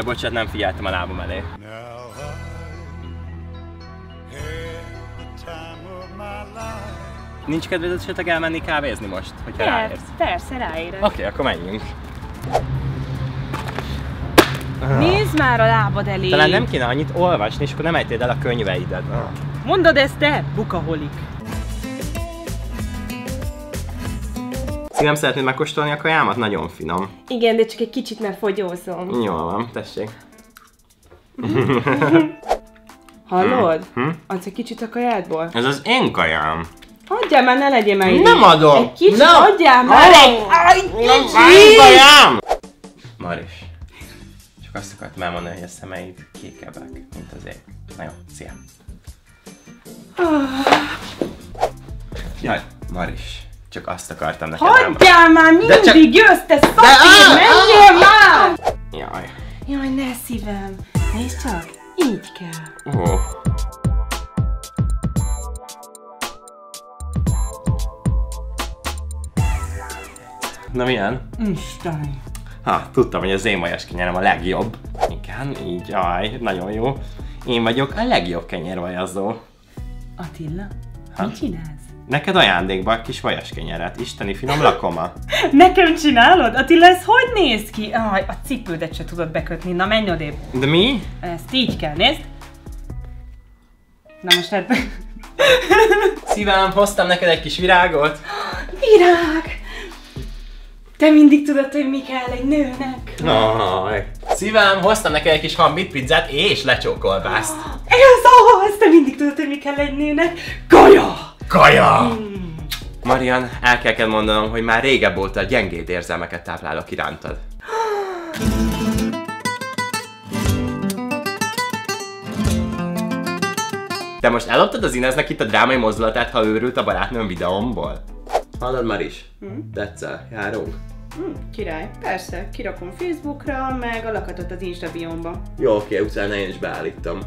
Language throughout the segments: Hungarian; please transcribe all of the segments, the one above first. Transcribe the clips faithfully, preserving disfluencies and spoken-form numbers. Bocsánat, nem figyeltem a lábam elé. Nincs kedved esetleg elmenni kávézni most, hogyha ráérsz? Persze, ráérek. Oké, okay, akkor menjünk. Nézd már a lábad elé! Talán nem kéne annyit olvasni, és akkor nem ejtéd el a könyveidet. Mondod ezt te, bukaholik! Nem szeretnéd megkóstolni a kajámat? Nagyon finom. Igen, de csak egy kicsit már fogyózom. Jól van, tessék. Hallod? Hm? Adsz egy kicsit a kajádból? Ez az én kajám. Adjál már, ne legyél már idő. Nem adom! Egy kicsit no. adjál már! No. Nem kajám! Maris, csak azt akartam elmondani, hogy a szemeid kékebbek, mint az ég. Na jó, szia! Jaj, Maris. Csak azt akartam neked elmondani. Hagyjál már, mindig csak... jössz, te szakír, menjél már! Jaj. Jaj, ne szívem. Nézd csak, így kell. Oh. Na milyen? Isteni. Ha, tudtam, hogy az én majas kenyerem a legjobb. Igen, így, jaj, nagyon jó. Én vagyok a legjobb kenyérvajazó. Attila, ha? Mit csinálsz? Neked ajándékba egy kis vajaskenyeret, isteni finom lakoma. Nekem csinálod? Attila, ez hogy néz ki? Aj, a cipődet se tudod bekötni, na menj odébb. De mi? Ezt így kell, nézd. Na most ebben... Szívem, hoztam neked egy kis virágot. Virág! Te mindig tudod, hogy mi kell egy nőnek. Aj. Szívem, hoztam neked egy kis hambit, pizzát és lecsókolbászt. Ez az! Te mindig tudod, hogy mi kell egy nőnek. Kaja! Kaja! Mm. Marian, el kell, kell mondanom, hogy már régebb óta gyengéd érzelmeket táplálok irántad. Te most elloptad az Ineznek itt a drámai mozdulatát, ha őrült a barátnőm videómból? Hallod, Maris? Mm. Tetszel, járunk? Mm, király, persze. Kirakom Facebookra, meg a lakatot az Insta biomba. Jó, oké, utána én is beállítom.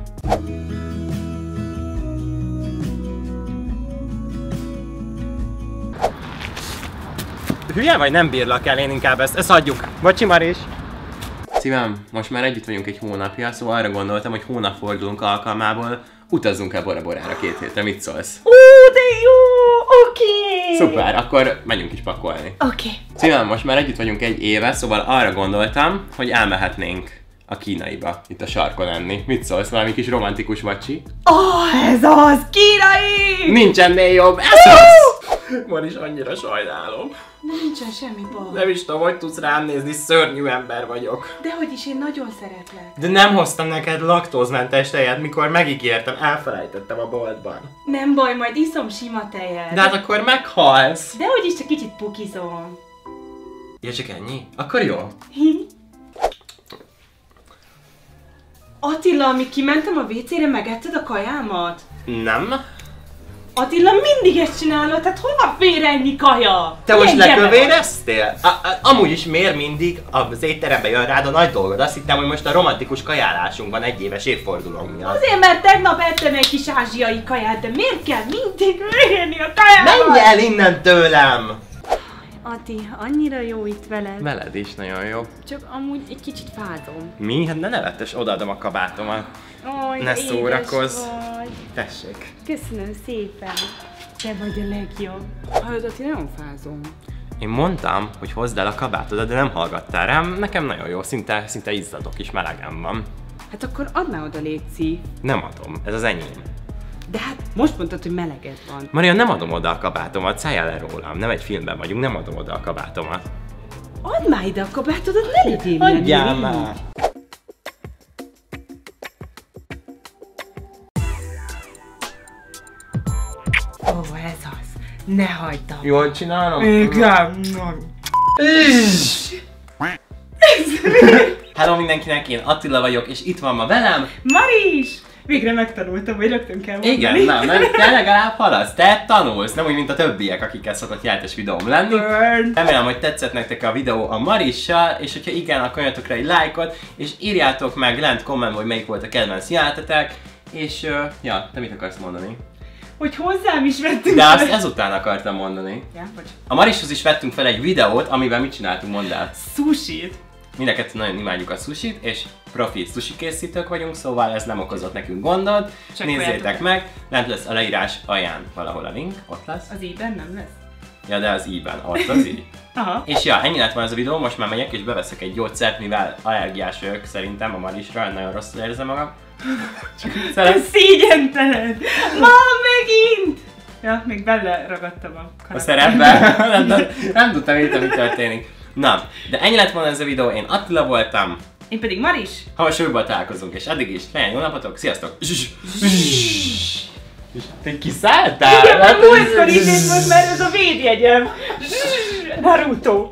Hülye vagy? Nem bírlak el, én inkább ezt, ezt hagyjuk. Bocsi, Maris! Szívem, most már együtt vagyunk egy hónapja, szóval arra gondoltam, hogy hónapfordulunk alkalmából, utazzunk el Bora Borára két hétre, mit szólsz? Ó, de jó! Oké! Okay. Szuper, akkor menjünk is pakolni. Oké. Okay. Szívem, most már együtt vagyunk egy éve, szóval arra gondoltam, hogy elmehetnénk a kínaiba, itt a sarkon enni. Mit szólsz, valami kis romantikus vacsi? Ó, oh, ez az! Kínai! Nincs ennél jobb, ez az! Maris, annyira sajnálom. De nincsen semmi baj. Nem is tudom, hogy tudsz rám nézni, szörnyű ember vagyok. Dehogy is, én nagyon szeretlek. De nem hoztam neked laktózmentes tejet, mikor megígértem, elfelejtettem a boltban. Nem baj, majd iszom sima tejet. De hát akkor meghalsz. Dehogy is, csak kicsit pukizom. Ja, csak ennyi? Akkor jó. Attila, amíg kimentem a vécére, megetted a kajámat? Nem. Attila, mindig ezt csinálod, tehát hova fér ennyi kaja? Te most lekövéreztél? Amúgy is miért mindig az étterembe jön rád a nagy dolgod? Azt hittem, hogy most a romantikus kajálásunkban egy éves évfordulónk miatt. Azért, mert tegnap ettem egy kis ázsiai kaját, de miért kell mindig végélni a kajával? Menj el innen tőlem! Ati, annyira jó itt veled. Veled is nagyon jó. Csak amúgy egy kicsit fázom. Mi? Hát ne nevetes, odaadom a kabátomat. Aj, ne szórakozz. Vagy. Tessék. Köszönöm szépen. Te vagy a legjobb. Hallod, Ati, nagyon fázom. Én mondtam, hogy hozd el a kabátodat, de nem hallgattál rám. Nekem nagyon jó, szinte, szinte izzadok is, melegem van. Hát akkor add már oda, léci. Nem adom, ez az enyém. De hát most mondtad, hogy meleged van. Maria, nem adom oda a kabátomat, szálljál le rólam. Nem egy filmben vagyunk, nem adom oda a kabátomat. Add már ide a kabátodat, ne legyél meg! Adjál már! Ó, ez az. Ne hagyd abba. Jól csinálom? Igen. Hello mindenkinek, én Attila vagyok, és itt van ma velem... Maris! Végre megtanultam, hogy rögtön kell mondani. Igen, nem, nem, te legalább haladsz, te tanulsz, nem úgy, mint a többiek, akikkel szokott játékos videóm lenni. Remélem, hogy tetszett nektek a videó a Marissal, és hogyha igen, akkor adjatok rá egy lájkot, és írjátok meg lent kommentben, hogy melyik volt a kedvenc játétek, és ja, te mit akarsz mondani? Hogy hozzám is vettünk. De fel. Azt ezután akartam mondani. Ja, a Marishoz is vettünk fel egy videót, amiben mit csináltunk, mondd el. Sushit. Mindeket nagyon imádjuk a sushit, és profi sushi készítők vagyunk, szóval ez nem okozott nekünk gondot. Csak nézzétek meg, lent lesz a leírás alján valahol a link, ott lesz. Az íben nem lesz? Ja, de az íben, ott az í. Aha. És ja, ennyi lett volna ez a videó, most már megyek és beveszek egy gyógyszert, mivel allergiás vagyok szerintem a marisra, nagyon rosszul érzem magam. Te szígyentelen! Ma megint! Ja, még bele ragadtam a kanapéba. A szerepben? nem, nem, nem tudtam értem, mi történik. Na, de ennyi lett volna ez a videó, én Attila voltam. Én pedig Maris. Hamarosan találkozunk, és addig is, legyen jó napotok, sziasztok! Te kiszálltál? Igen, a múltkor így, és most már ez a védjegyem. Naruto.